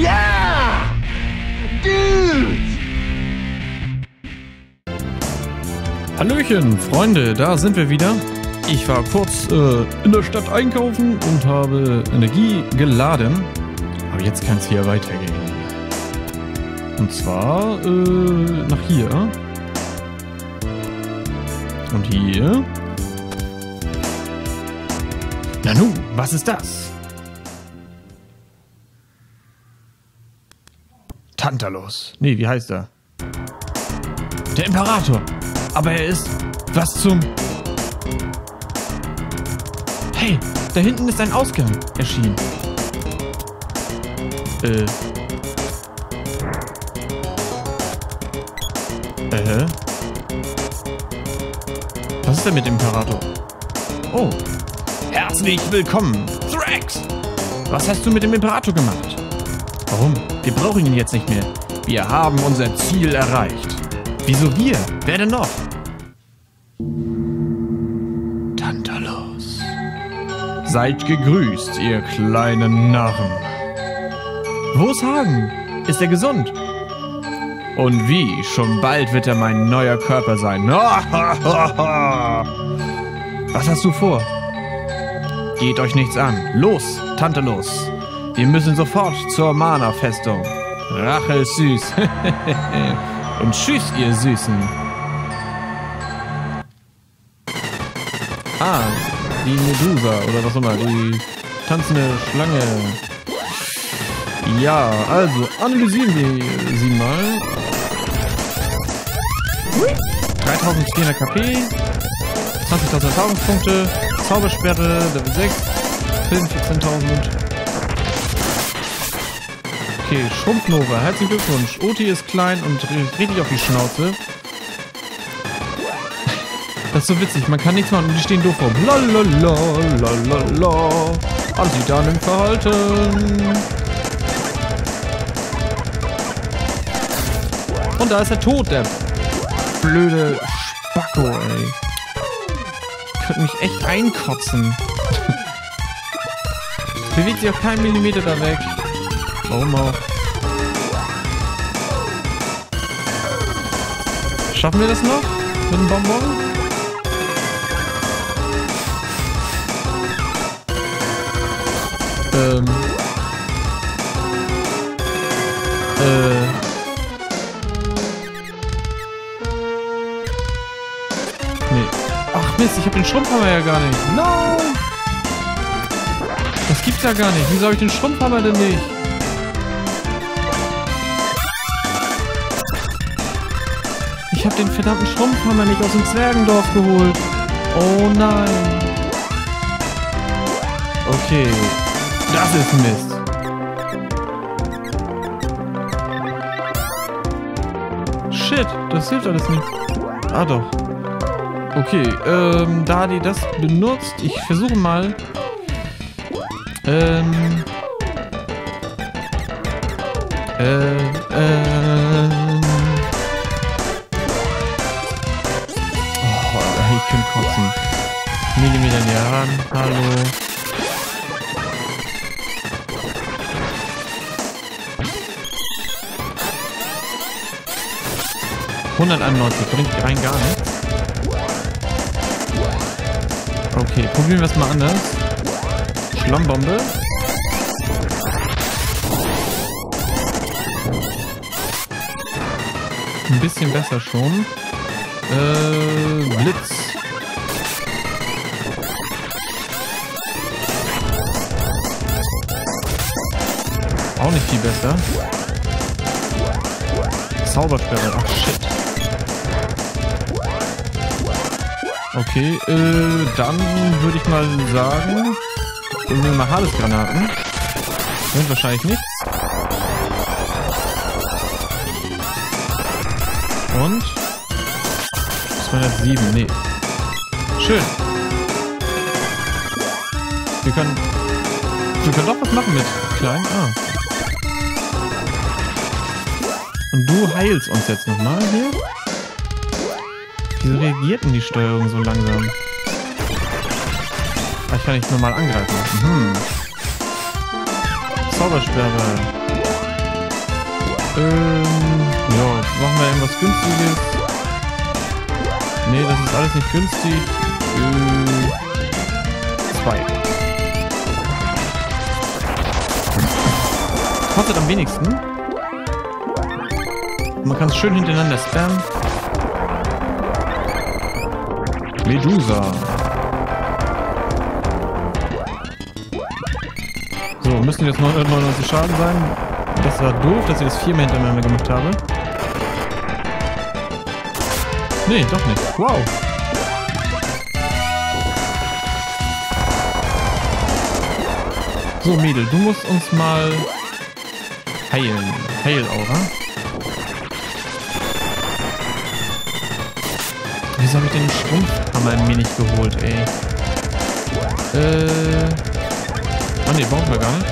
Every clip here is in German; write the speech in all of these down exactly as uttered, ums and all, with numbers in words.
Ja! Dude! Hallöchen, Freunde, da sind wir wieder. Ich war kurz äh, in der Stadt einkaufen und habe Energie geladen. Aber jetzt kann es hier weitergehen. Und zwar äh, nach hier. Und hier. Na nun, was ist das? Tantalos. Nee, wie heißt er? Der Imperator. Aber er ist... Was zum... Hey, da hinten ist ein Ausgang erschienen. Äh... Äh... Was ist denn mit dem Imperator? Oh. Herzlich willkommen, Thrax! Was hast du mit dem Imperator gemacht? Warum? Wir brauchen ihn jetzt nicht mehr. Wir haben unser Ziel erreicht. Wieso wir? Wer denn noch? Tantalos. Seid gegrüßt, ihr kleinen Narren. Wo ist Hagen? Ist er gesund? Und wie? Schon bald wird er mein neuer Körper sein. Was hast du vor? Geht euch nichts an. Los, Tantalos. Wir müssen sofort zur Mana Festung. Rache ist süß. Und tschüss, ihr Süßen. Ah, die Medusa oder was auch immer. Die tanzende Schlange. Ja, also analysieren wir sie mal. dreitausendvierhundert K P. zwanzigtausend Erfahrungspunkte. Zaubersperre, Level sechs, vierzehntausend. Okay, Schrumpf-Nova, herzlichen Glückwunsch. Oti ist klein und richtig auf die Schnauze. Das ist so witzig, man kann nichts machen und die stehen doof rum. Lalalala, lalalala. Alles wieder an dem Verhalten. Und da ist er tot, der blöde Spacko, ey. Könnte mich echt einkotzen. Bewegt sich auch keinen Millimeter da weg. Warum auch? Schaffen wir das noch? Mit dem Bonbon? Ähm. Äh. Mist, ich hab den Schrumpfhammer ja gar nicht. No! Das gibt's ja gar nicht. Wieso hab ich den Schrumpfhammer denn nicht? Ich hab den verdammten Schrumpfhammer nicht aus dem Zwergendorf geholt. Oh nein. Okay. Das ist Mist. Shit, das hilft alles nicht. Ah doch. Okay, ähm, da die das benutzt, ich versuche mal, ähm, äh, ähm, oh, ich kann kotzen, Millimeter näher ran, hallo, hunderteinundneunzig, bringt rein gar nichts. Okay, probieren wir es mal anders. Schlammbombe. Ein bisschen besser schon. Äh, Blitz. Auch nicht viel besser. Zaubersperre. Ach, shit. Okay, äh, dann würde ich mal sagen, wir nehmen mal Hades-Granaten. Sind wahrscheinlich nichts. Und? zweihundertsieben, nee. Schön. Wir können... Wir können doch was machen mit kleinen. Ah. Und du heilst uns jetzt nochmal hier. Wieso reagiert denn die Steuerung so langsam? Ah, ich kann nicht normal angreifen lassen. Hm. Zaubersperre. Ähm, ja, machen wir irgendwas Günstiges. Ne, das ist alles nicht günstig. Äh, zwei. Kostet am wenigsten. Man kann es schön hintereinander spammen. Medusa. So, müssen jetzt neunhundertneunundneunzig Schaden sein. Das war doof, dass ich das viermal hintereinander gemacht habe. Nee, doch nicht. Wow. So, Mädel, du musst uns mal heilen. Heilaura. Wieso habe ich den Schrumpfhammer mir nicht geholt, ey? Äh... Oh ne, brauchen wir gar nicht.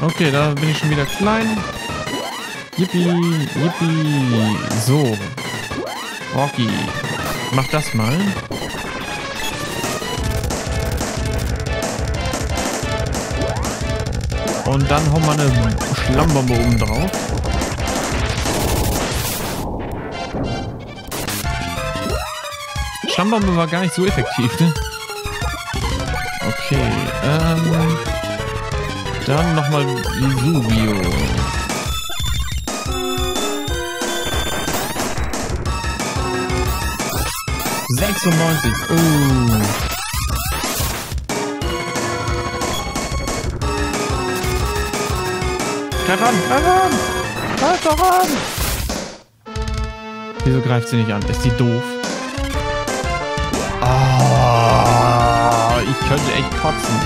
Okay, da bin ich schon wieder klein. Yippie, yippie. So. Orki. Mach das mal. Und dann hauen wir eine Schlammbombe oben drauf. Stammbombe war gar nicht so effektiv, ne? Okay, ähm... dann nochmal Visubio. sechsundneunzig, oh. Greif an, greif an! Greif doch an! Wieso greift sie nicht an? Ist die doof? Oh, ich könnte echt kotzen.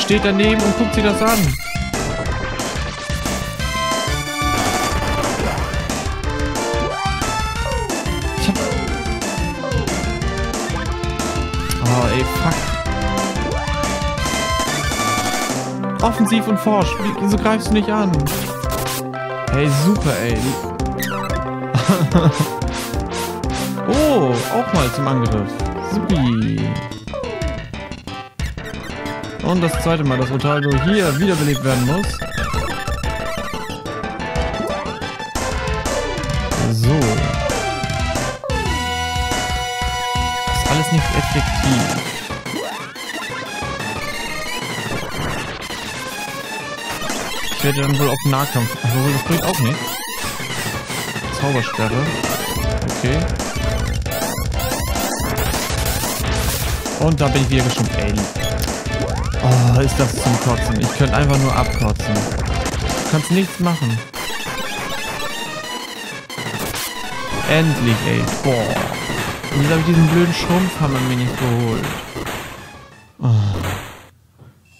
Steht daneben und guckt sie das an. Ich hab... Oh, ey, fuck. Offensiv und forsch. Wieso greifst du nicht an? Hey, super, ey. Oh, auch mal zum Angriff. Supi. Und das zweite Mal, dass Otago hier wiederbelebt werden muss. So. Das ist alles nicht effektiv. Ich werde dann wohl auf Nahkampf. Obwohl, das bringt auch nicht. Zaubersperre. Okay. Und da bin ich wieder geschrumpft. Ey. Oh, ist das zum Kotzen. Ich könnte einfach nur abkotzen. Du kannst nichts machen. Endlich, ey. Boah. Und jetzt habe ich diesen blöden Schrumpfhammer mir nicht geholt. Oh.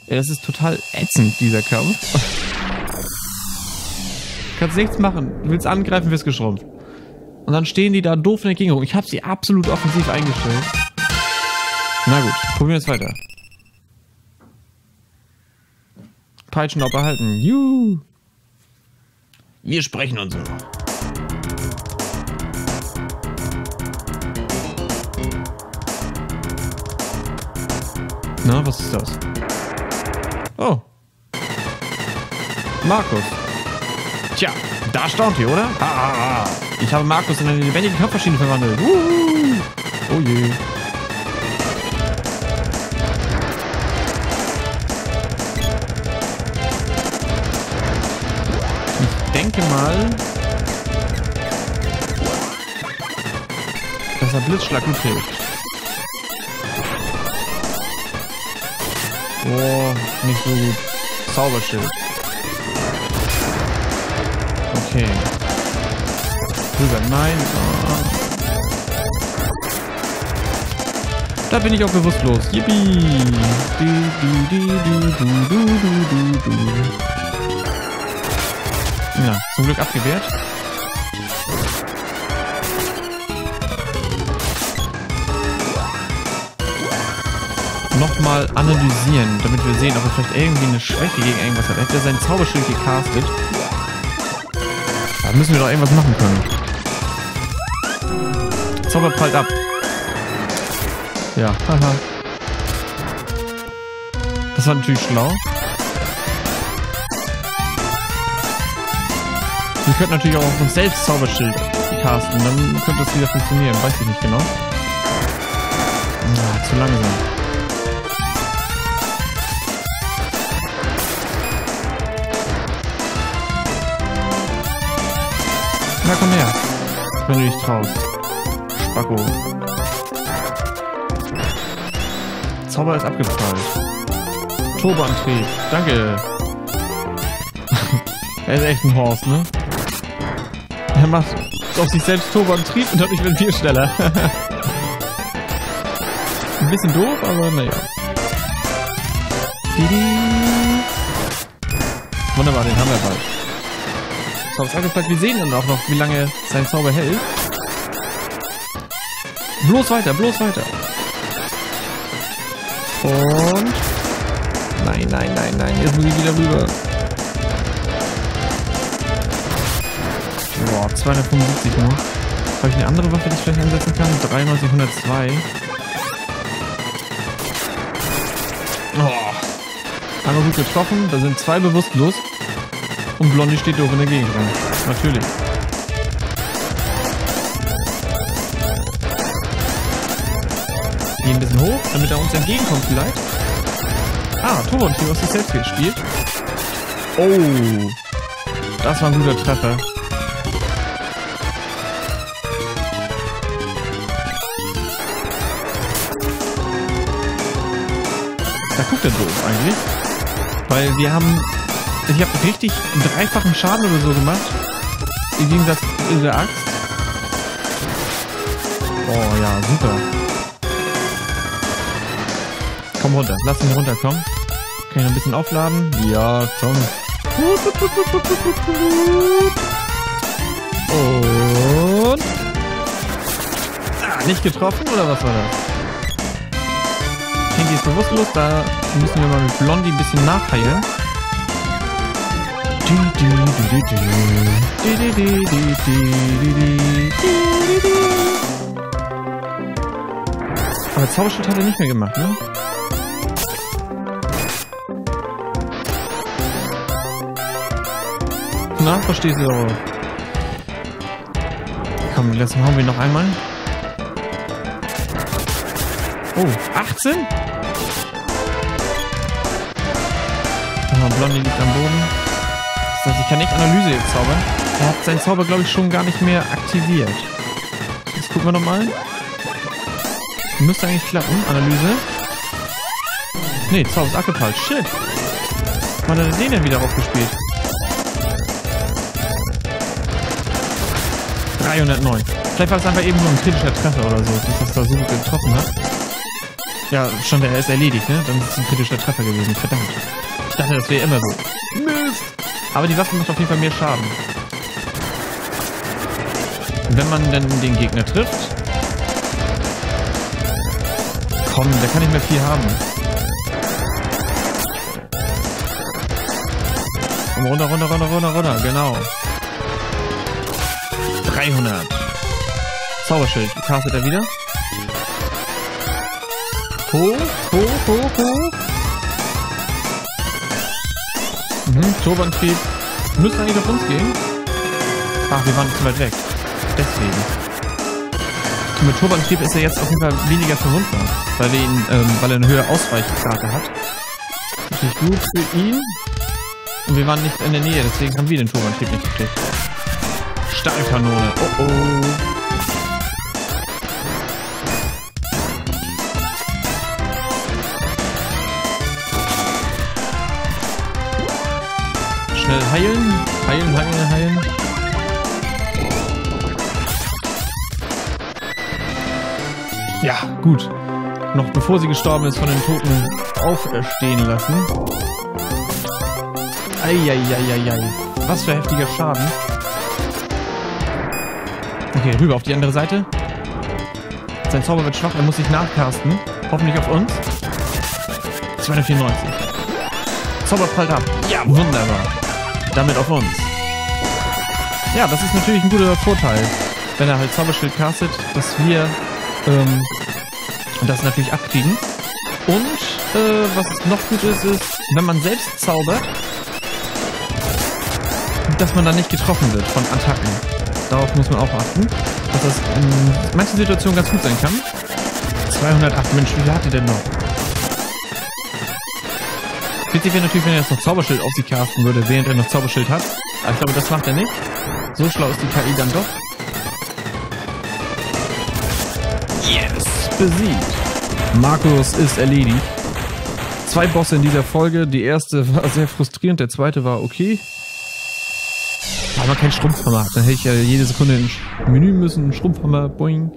Ja, das ist total ätzend, dieser Kampf. Du kannst nichts machen. Du willst angreifen, wirst geschrumpft. Und dann stehen die da doof in der Gegend rum. Ich habe sie absolut offensiv eingestellt. Na gut, probieren wir es weiter. Peitschenlaub erhalten. Juhu. Wir sprechen uns so. Na, was ist das? Oh. Marcus. Tja, da staunt ihr, oder? Ha, ha, ha. Ich habe Marcus in eine lebendige Kampfmaschine verwandelt. Wuhu. Oh je. Mal, dass der Blitzschlag gut fehlt. Boah, nicht so gut. Zauberschild. Okay. Rüber, nein. Da bin ich auch bewusstlos. Yippie. Du, du, du, du, du, du, du, du. Ja, zum Glück abgewehrt. Nochmal analysieren, damit wir sehen, ob er vielleicht irgendwie eine Schwäche gegen irgendwas hat. Er hat ja sein Zauberschild gecastet. Da müssen wir doch irgendwas machen können. Zauberprallt ab. Ja, haha. Das ist natürlich schlau. Wir könnten natürlich auch auf uns selbst Zauberschild casten, dann könnte das wieder funktionieren. Weiß ich nicht genau. Ah, zu langsam. Na komm her, wenn du dich traust. Spacko. Zauber ist abgefallen. Turboantrieb, danke. Er ist echt ein Horst, ne? Er macht auf sich selbst Turboantrieb und dadurch wird viel schneller. Ein bisschen doof, aber naja. Wunderbar, den haben wir bald. Wir sehen dann auch noch, wie lange sein Zauber hält. Bloß weiter, bloß weiter. Und... Nein, nein, nein, nein. Jetzt muss ich wieder rüber. Boah, zweihundertfünfundsiebzig nur. Habe ich eine andere Waffe, die ich vielleicht einsetzen kann? dreimal hundertzwei. Oh. Einmal gut getroffen. Da sind zwei bewusstlos. Und Blondie steht doof in der Gegend rum. Natürlich. Geh ein bisschen hoch, damit er uns entgegenkommt vielleicht. Ah, Turbo und Tio hast du selbst gespielt. Oh. Das war ein guter Treffer. Da guckt er doof eigentlich. Weil wir haben... Ich habe richtig einen dreifachen Schaden oder so gemacht. Im Gegensatz zu der Axt. Oh ja, super. Komm runter, lass ihn runterkommen. Kann ich noch ein bisschen aufladen? Ja, komm. Und... Ah, nicht getroffen oder was war das? Pinky ist bewusstlos, da müssen wir mal mit Blondie ein bisschen nachheilen. Aber Zauberschild hat er nicht mehr gemacht, ne? Na, verstehst du auch. Komm, lassen hauen wir noch einmal. Oh, achtzehn? Oh, Blondie liegt am Boden. Ich kann echt Analyse jetzt zaubern. Er hat seinen Zauber, glaube ich, schon gar nicht mehr aktiviert. Jetzt gucken wir nochmal. Müsste eigentlich klappen. Analyse. Ne, Zauber ist abgepallt. Shit. Wann hat er den denn wieder aufgespielt? dreihundertneun. Vielleicht war es einfach eben nur ein kritischer Treffer oder so, dass das da so gut getroffen hat. Ja, schon der ist erledigt, ne? Dann ist es ein kritischer Treffer gewesen. Verdammt. Ich dachte, das wäre immer so. Mist. Aber die Waffe macht auf jeden Fall mehr Schaden. Wenn man denn den Gegner trifft. Komm, da kann ich mir viel haben. Komm, runter, runter, runter, runter, runter. Genau. dreihundert. Zauberschild. Castet er wieder. Hoch, hoch, hoch, hoch. Mhm, Turboantrieb. Müssen eigentlich auf uns gehen? Ach, wir waren zu weit weg. Deswegen. Mit Turboantrieb ist er jetzt auf jeden Fall weniger verwundbar, weil er, ihn, ähm, weil er eine höhere Ausweichkarte hat. Natürlich gut für ihn. Und wir waren nicht in der Nähe, deswegen haben wir den Turboantrieb nicht gekriegt. Stahlkanone. Oh oh. Schnell heilen, heilen, heilen, heilen. Ja, gut. Noch bevor sie gestorben ist, von den Toten auferstehen lassen. Eieieiei. Was für heftiger Schaden. Okay, rüber auf die andere Seite. Sein Zauber wird schwach, er muss sich nachcasten. Hoffentlich auf uns. zweihundertvierundneunzig. Zauber fällt ab. Ja, wunderbar. Damit auf uns. Ja, das ist natürlich ein guter Vorteil, wenn er halt Zauberschild castet, dass wir ähm, das natürlich abkriegen. Und äh, was noch gut ist, ist, wenn man selbst zaubert, dass man dann nicht getroffen wird von Attacken. Darauf muss man auch achten, dass das in manchen Situationen ganz gut sein kann. zweihundertacht, Mensch, wie viel hat die denn noch? Witzig wäre natürlich, wenn er jetzt noch Zauberschild auf sie casten würde, während er noch Zauberschild hat. Aber ich glaube, das macht er nicht. So schlau ist die K I dann doch. Yes! Besiegt! Marcus ist erledigt. Zwei Bosse in dieser Folge. Die erste war sehr frustrierend, der zweite war okay. Aber kein Schrumpfhammer. Dann hätte ich ja jede Sekunde ins Menü müssen. Schrumpfhammer, boing.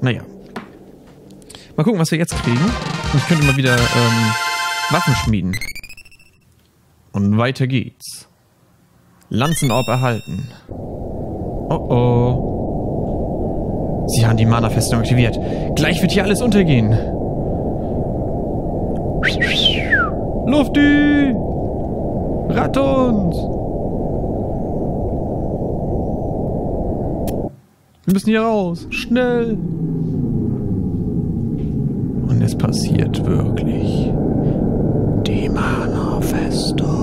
Naja. Mal gucken, was wir jetzt kriegen. Ich könnte mal wieder ähm, Waffen schmieden. Und weiter geht's. Lanzenorb erhalten. Oh oh. Sie haben die Mana-Festung aktiviert. Gleich wird hier alles untergehen. Lufti! Rett uns! Wir müssen hier raus. Schnell! Und es passiert wirklich. Die Mana-Festung.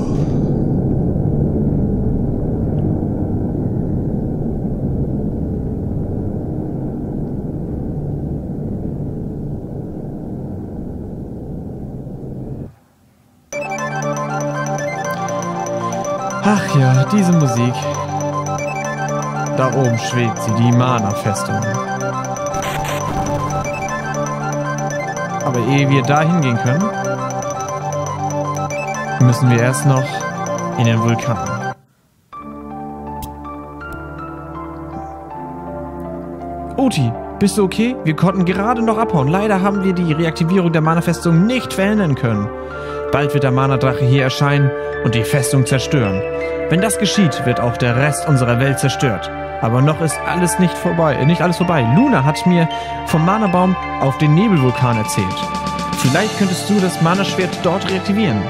Ach ja, diese Musik. Da oben schwebt sie, die Mana-Festung. Aber ehe wir da hingehen können, müssen wir erst noch in den Vulkan. Oti, bist du okay? Wir konnten gerade noch abhauen. Leider haben wir die Reaktivierung der Mana-Festung nicht verhindern können. Bald wird der Mana-Drache hier erscheinen und die Festung zerstören. Wenn das geschieht, wird auch der Rest unserer Welt zerstört. Aber noch ist alles nicht vorbei. Nicht alles vorbei. Luna hat mir vom Mana-Baum auf den Nebelvulkan erzählt. Vielleicht könntest du das Mana-Schwert dort reaktivieren.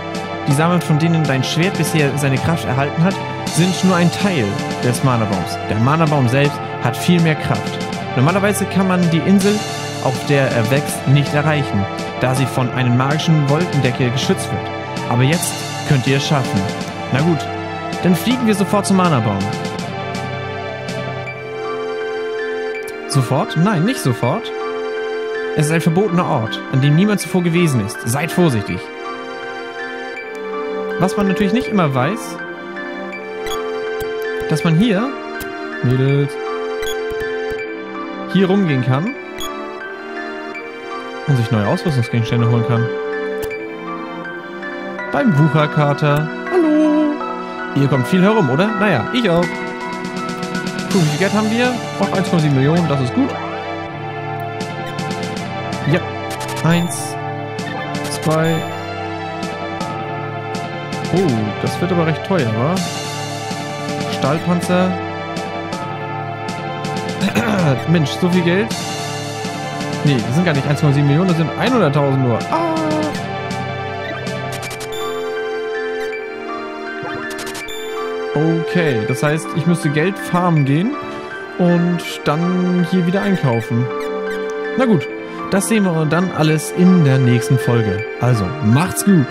Die Samen, von denen dein Schwert bisher seine Kraft erhalten hat, sind nur ein Teil des Mana-Baums. Der Mana-Baum selbst hat viel mehr Kraft. Normalerweise kann man die Insel, auf der er wächst, nicht erreichen, da sie von einem magischen Wolkendeckel geschützt wird. Aber jetzt könnt ihr es schaffen. Na gut, dann fliegen wir sofort zum Mana-Baum. Sofort? Nein, nicht sofort. Es ist ein verbotener Ort, an dem niemand zuvor gewesen ist. Seid vorsichtig. Was man natürlich nicht immer weiß, dass man hier, Mädels, hier rumgehen kann und sich neue Ausrüstungsgegenstände holen kann. Beim Wucherkater. Hallo! Ihr kommt viel herum, oder? Naja, ich auch. Cool, wie viel Geld haben wir? Auch eins Komma sieben Millionen, das ist gut. Ja, eins, zwei. Oh, das wird aber recht teuer, wa? Stahlpanzer. Mensch, so viel Geld? Nee, das sind gar nicht eins Komma sieben Millionen, das sind hunderttausend nur. Ah! Okay, das heißt, ich müsste Geld farmen gehen und dann hier wieder einkaufen. Na gut, das sehen wir dann alles in der nächsten Folge. Also, macht's gut!